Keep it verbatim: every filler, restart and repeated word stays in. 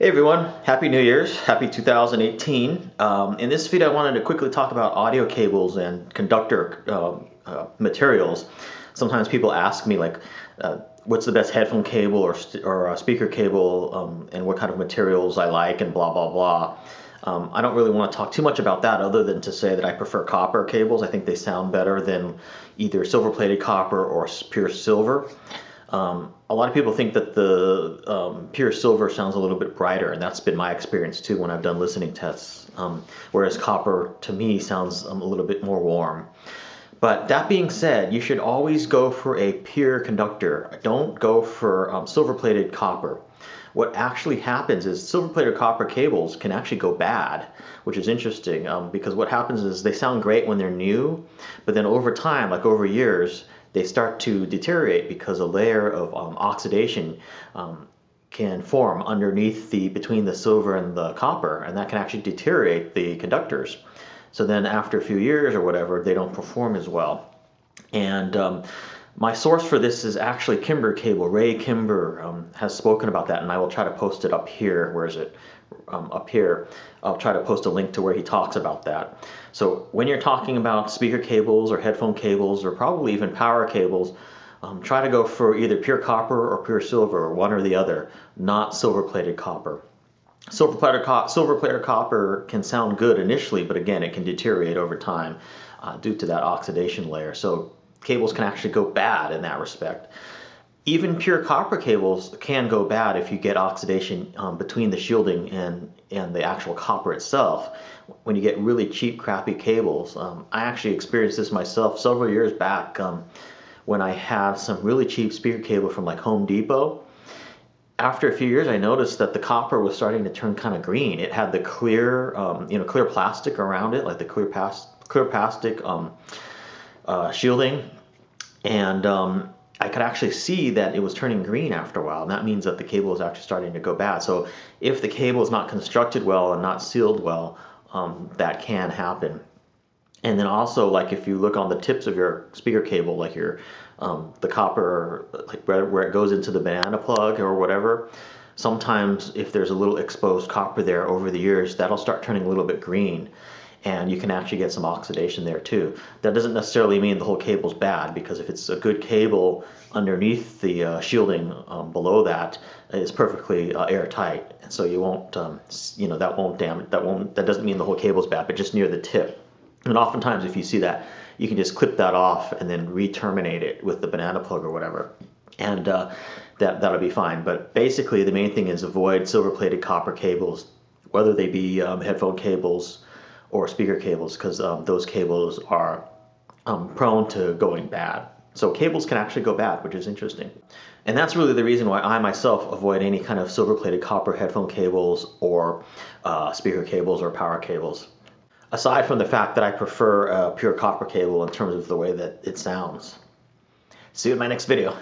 Hey everyone, Happy New Year's, Happy two thousand eighteen. Um, in this video I wanted to quickly talk about audio cables and conductor uh, uh, materials. Sometimes people ask me like, uh, what's the best headphone cable or, or uh, speaker cable um, and what kind of materials I like and blah blah blah. Um, I don't really want to talk too much about that other than to say that I prefer copper cables. I think they sound better than either silver-plated copper or pure silver. Um, a lot of people think that the um, pure silver sounds a little bit brighter, and that's been my experience too when I've done listening tests, um, whereas copper to me sounds um, a little bit more warm. But that being said, you should always go for a pure conductor. Don't go for um, silver-plated copper. What actually happens is silver-plated copper cables can actually go bad, which is interesting um, because what happens is they sound great when they're new, but then over time, like over years, they start to deteriorate because a layer of um, oxidation um, can form underneath the between the silver and the copper, and that can actually deteriorate the conductors. So then after a few years or whatever, they don't perform as well. And um, my source for this is actually Kimber Cable. Ray Kimber um, has spoken about that, and I will try to post it up here. Where is it? Um, up here. I'll try to post a link to where he talks about that. So when you're talking about speaker cables or headphone cables or probably even power cables, um, try to go for either pure copper or pure silver, or one or the other, not silver-plated copper. Silver-plated co- silver-plated copper can sound good initially, but again, it can deteriorate over time uh, due to that oxidation layer. So cables can actually go bad in that respect. Even pure copper cables can go bad if you get oxidation um, between the shielding and, and the actual copper itself. When you get really cheap, crappy cables, um, I actually experienced this myself several years back um, when I had some really cheap speaker cable from like Home Depot. After a few years, I noticed that the copper was starting to turn kind of green. It had the clear, um, you know, clear plastic around it, like the clear past, clear plastic um, uh, shielding, and um, I could actually see that it was turning green after a while, and that means that the cable is actually starting to go bad. So if the cable is not constructed well and not sealed well, um, that can happen. And then also, like if you look on the tips of your speaker cable, like your um, the copper, like where, where it goes into the banana plug or whatever, sometimes if there's a little exposed copper there over the years, that'll start turning a little bit green. And you can actually get some oxidation there too. That doesn't necessarily mean the whole cable's bad, because if it's a good cable underneath the uh, shielding um, below that is perfectly uh, airtight, and so you won't, um, you know, that won't damage. That won't. That doesn't mean the whole cable's bad, but just near the tip. And oftentimes, if you see that, you can just clip that off and then re-terminate it with the banana plug or whatever, and uh, that that'll be fine. But basically, the main thing is avoid silver-plated copper cables, whether they be um, headphone cables or speaker cables, because um, those cables are um, prone to going bad. So cables can actually go bad, which is interesting. And that's really the reason why I myself avoid any kind of silver-plated copper headphone cables or uh, speaker cables or power cables. Aside from the fact that I prefer a pure copper cable in terms of the way that it sounds. See you in my next video.